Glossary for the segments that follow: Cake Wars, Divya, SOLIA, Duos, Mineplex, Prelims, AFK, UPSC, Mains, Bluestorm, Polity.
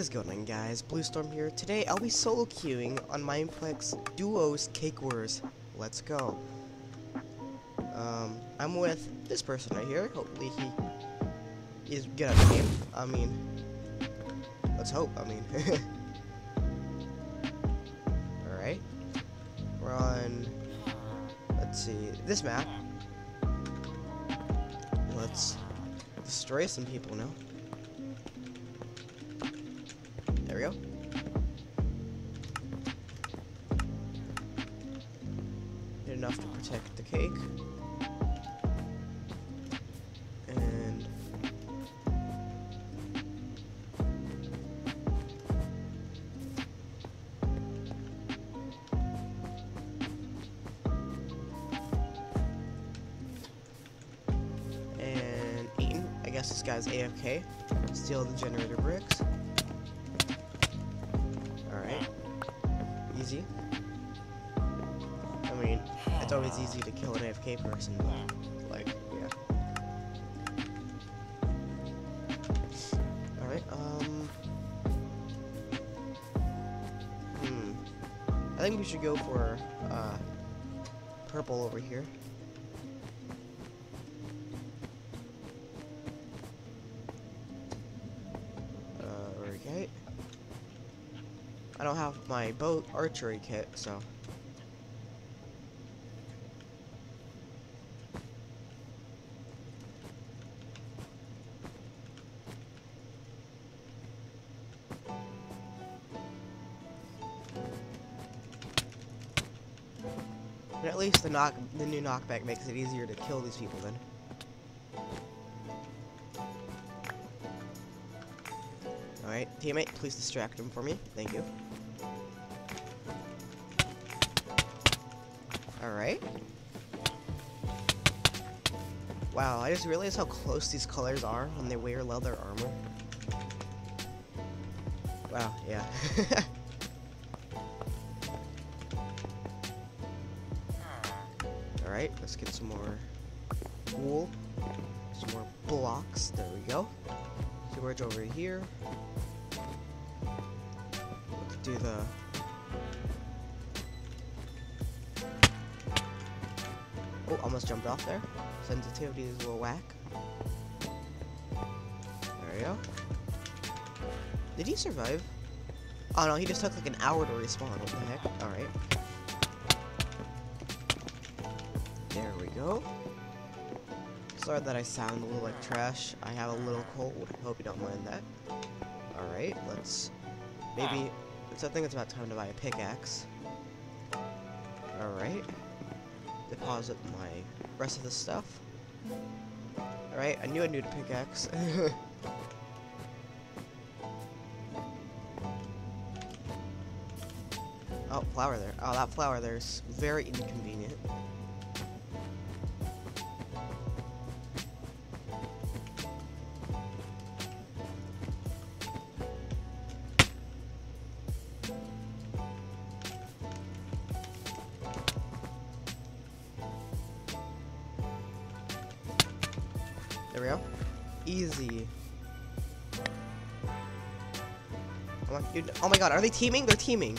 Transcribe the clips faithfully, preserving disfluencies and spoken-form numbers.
What is going on, guys? Bluestorm here. Today I'll be solo queuing on Mineplex Duo's Cake Wars. Let's go. Um, I'm with this person right here. Hopefully he is good at the game. I mean, let's hope. I mean, all right. We're on. Let's see this map. Let's destroy some people now. There we go. Did enough to protect the cake. And and Eaton. I guess this guy's A F K. Steal the generator bricks. Easy. I mean, it's always easy to kill an A F K person, but, like, yeah. Alright, um... Hmm. I think we should go for, uh, purple over here. Uh, okay. I don't have my bow archery kit, so. But at least the knock, the new knockback makes it easier to kill these people then. Alright, teammate, please distract him for me. Thank you. Alright. Wow, I just realized how close these colors are when they wear leather armor. Wow, yeah. Alright, let's get some more wool. Some more blocks. There we go. George over here. Let's do the oh, almost jumped off there. Sensitivity is a little whack. There we go. Did he survive? Oh no, he just took like an hour to respawn. What the heck? All right. There we go. Sorry that I sound a little like trash. I have a little cold. Hope you don't mind that. Alright, let's... Maybe... So I think it's about time to buy a pickaxe. Alright. Deposit my rest of the stuff. Alright, I knew I needed a pickaxe. Oh, flower there. Oh, that flower there is very inconvenient. There we go. Easy. Oh my, dude, oh my god, are they teaming? They're teaming.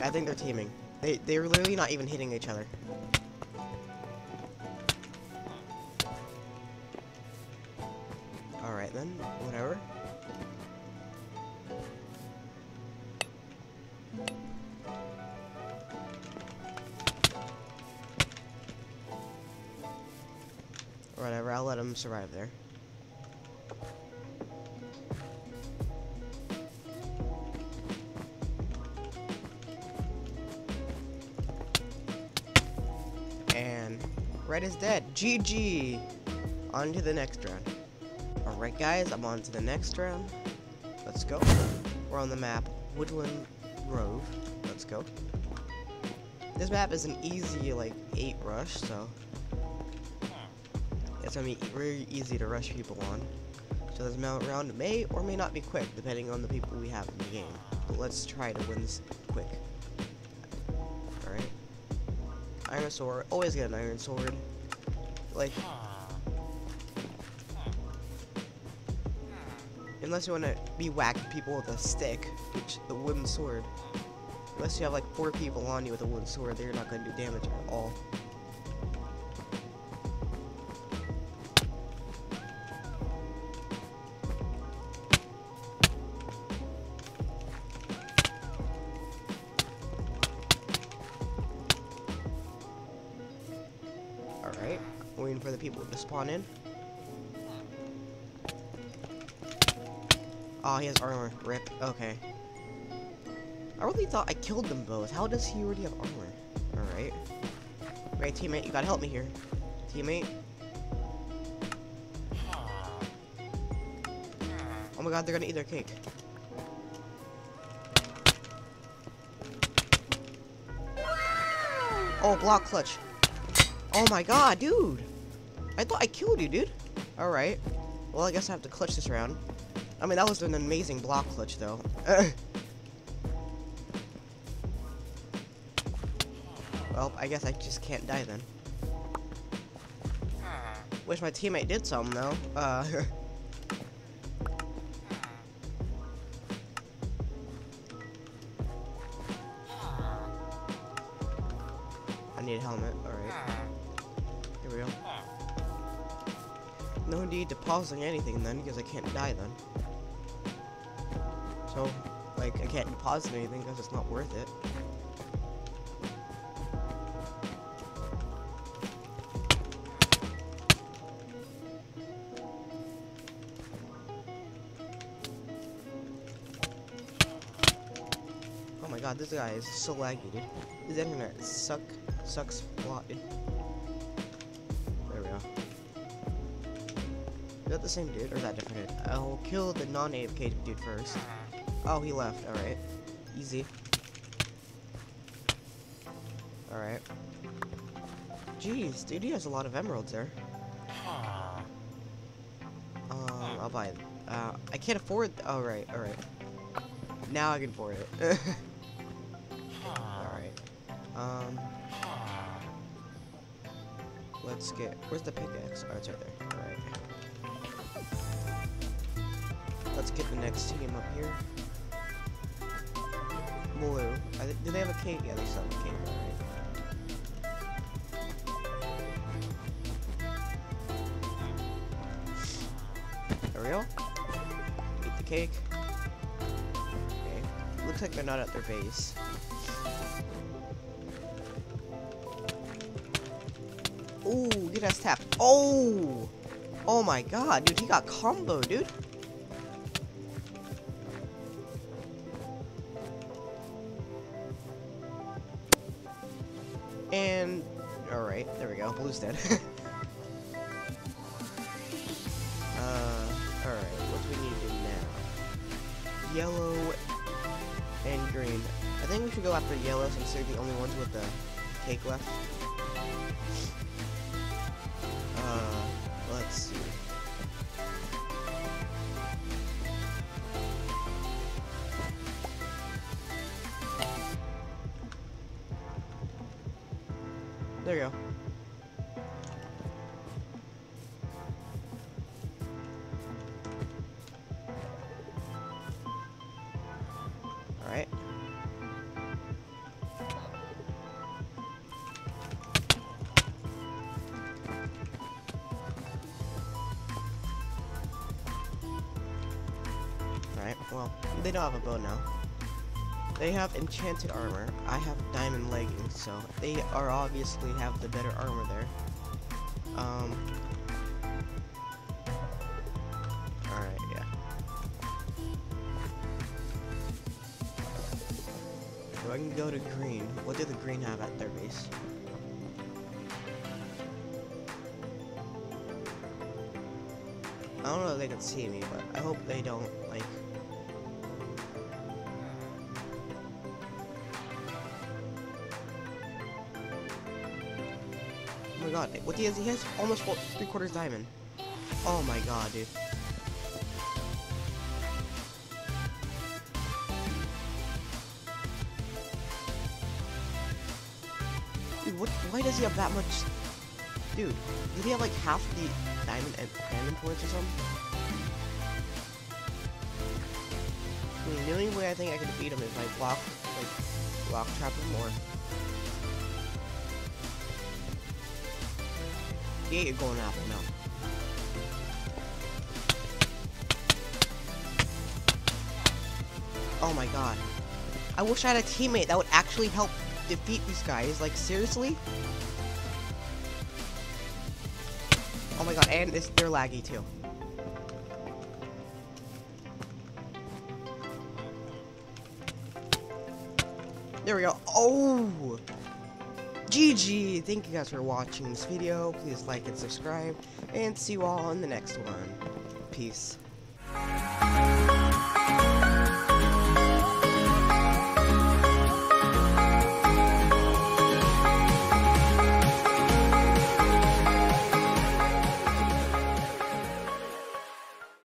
I think they're teaming. They, they're literally not even hitting each other. Alright then, whatever. Whatever, I'll let him survive there. And red is dead. G G! On to the next round. Alright guys, I'm on to the next round. Let's go. We're on the map Woodland Grove. Let's go. This map is an easy like eight rush, so it's gonna be very easy to rush people on. So so this round may or may not be quick, depending on the people we have in the game. But let's try to win this quick. Alright. Iron sword. Always get an iron sword. Like... unless you want to be whacking people with a stick, which the wooden sword. Unless you have like four people on you with a wooden sword, they're not going to do damage at all. Alright, waiting for the people to spawn in. Oh, he has armor. Rip. Okay. I really thought I killed them both. How does he already have armor? Alright. Right, teammate, you gotta help me here. Teammate. Oh my god, they're gonna eat their cake. Oh, block clutch. Oh my god, dude. I thought I killed you, dude. Alright. Well, I guess I have to clutch this round. I mean, that was an amazing block clutch, though. Well, I guess I just can't die then. Wish my teammate did some, though. Uh, I need a helmet. Alright. Here we go. No need to pausing anything then, because I can't die then. So, like, I can't deposit anything because it's not worth it. Oh my god, this guy is so laggy, dude. His internet suck, sucks a lot, dude. There we go. Is that the same dude, or is that different dude? I'll kill the non-A F K dude first. Oh, he left. Alright. Easy. Alright. Jeez, dude, he has a lot of emeralds there. Um, I'll buy it. Uh, I can't afford... Alright, alright. Now I can afford it. Alright. Um... Let's get... Where's the pickaxe? Oh, it's right there. Alright. Let's get the next team up here. Blue. Th do they have a cake? Yeah, they still have a cake. Alright. There we go. Eat the cake. Okay. Looks like they're not at their base. Ooh, get us tapped. Oh! Oh my god, dude, he got combo, dude. And alright, there we go. Blue's dead. uh alright, what do we need to do now? Yellow and green. I think we should go after yellow since they're the only ones with the cake left. Uh let's see. There you go. Alright. Alright, well, they don't have a bow now. They have enchanted armor. I have diamond leggings, so they are obviously have the better armor there. Um. All right, yeah. So I can go to green. What do the green have at their base? I don't know if they can see me, but I hope they don't like. God, what he has, he has almost three quarters diamond. Oh my god, dude. Dude, what, why does he have that much? Dude, did he have like half the diamond and diamond points or something? I mean, the only way I think I could beat him is like block, like block trap him more. He ate a golden apple now. Oh my god. I wish I had a teammate that would actually help defeat these guys. Like, seriously? Oh my god, and it's, they're laggy too. There we go. Oh! G G! Thank you guys for watching this video. Please like and subscribe. And see you all in the next one. Peace.